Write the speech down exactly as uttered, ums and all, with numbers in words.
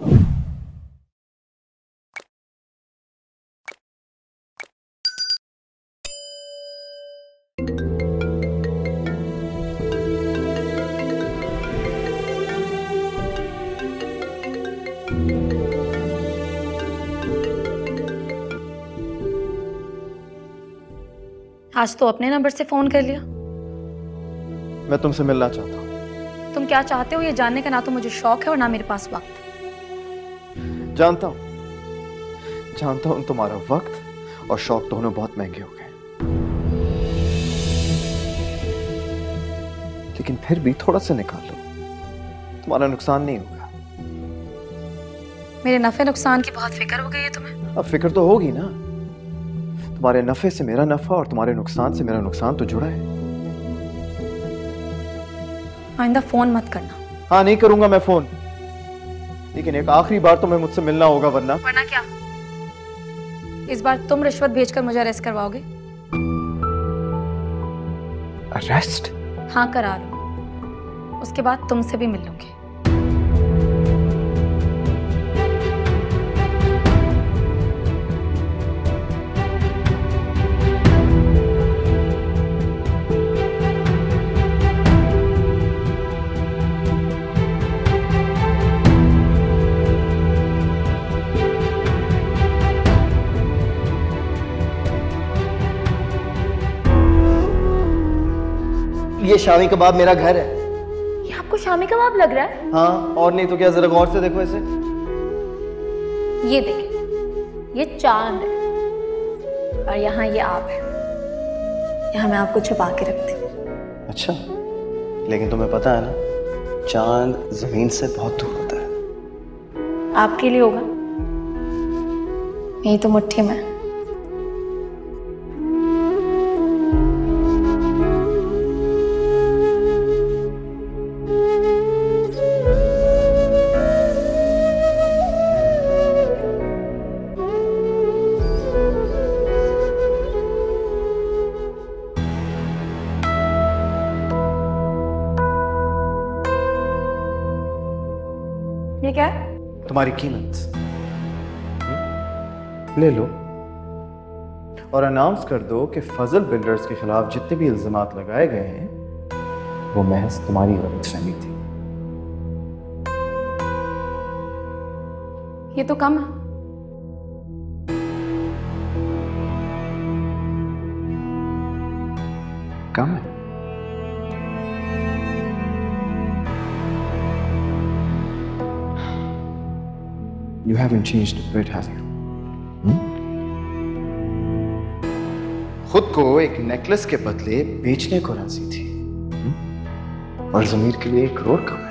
आज तो अपने नंबर से फोन कर लिया। मैं तुमसे मिलना चाहता हूँ। तुम क्या चाहते हो ये जानने का ना तो मुझे शौक है और ना मेरे पास वक्त। जानता हूँ जानता हूँ तुम्हारा वक्त और शौक दोनों बहुत महंगे हो गए, लेकिन फिर भी थोड़ा सा निकाल लो, तुम्हारा नुकसान नहीं होगा। मेरे नफे नुकसान की बहुत फिक्र हो गई है तुम्हें। अब फिक्र तो होगी ना, तुम्हारे नफे से मेरा नफा और तुम्हारे नुकसान से मेरा नुकसान तो जुड़ा है। आइंदा फोन मत करना। हाँ नहीं करूंगा मैं फोन, लेकिन एक आखिरी बार तुम्हें मुझसे मिलना होगा, वरना वरना क्या? इस बार तुम रिश्वत भेजकर मुझे अरेस्ट करवाओगे? अरेस्ट? हाँ करा लो, उसके बाद तुमसे भी मिल लूंगी। ये शामी कबाब मेरा घर है। ये आपको शामी कबाब लग रहा है? हाँ और नहीं तो क्या। जरा गौर से देखो इसे। ये देखें, ये चांद है और यहाँ ये आप है। यहाँ मैं आपको छुपा के रखती हूँ। अच्छा, लेकिन तुम्हें पता है ना चांद जमीन से बहुत दूर होता है। आपके लिए होगा, यही तो मुट्ठी में। ये क्या? तुम्हारी कीमत ले लो और अनाउंस कर दो कि फजल बिल्डर्स के खिलाफ जितने भी इल्जामात लगाए गए हैं वो महज तुम्हारी गलतफहमी थी। ये तो कम है। कम है? You haven't changed a bit, have you? Hmm? खुद को एक नेकलेस के बदले बेचने को राजी थी hmm? और जमीर के लिए एक करोड़ कम।